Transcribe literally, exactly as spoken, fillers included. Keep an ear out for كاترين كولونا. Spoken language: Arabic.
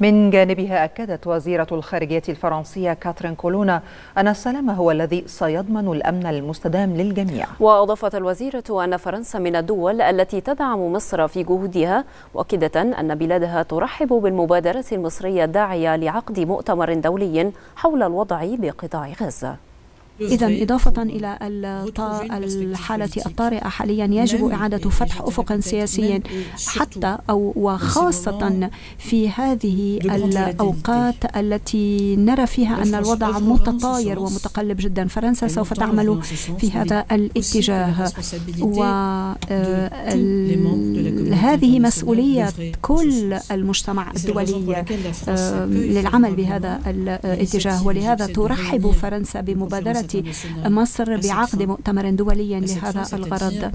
من جانبها أكدت وزيرة الخارجية الفرنسية كاترين كولونا أن السلام هو الذي سيضمن الأمن المستدام للجميع. وأضافت الوزيرة أن فرنسا من الدول التي تدعم مصر في جهودها، مؤكدة أن بلادها ترحب بالمبادرة المصرية الداعية لعقد مؤتمر دولي حول الوضع بقطاع غزة. إذا إضافة إلى الحالة الطارئة حاليا، يجب إعادة فتح أفق سياسي حتى أو وخاصة في هذه الأوقات التي نرى فيها أن الوضع متطاير ومتقلب جدا. فرنسا سوف تعمل في هذا الاتجاه، وهذه مسؤولية كل المجتمع الدولي للعمل بهذا الاتجاه، ولهذا ترحب فرنسا بمبادرة مصر بعقد مؤتمر دولي لهذا الغرض.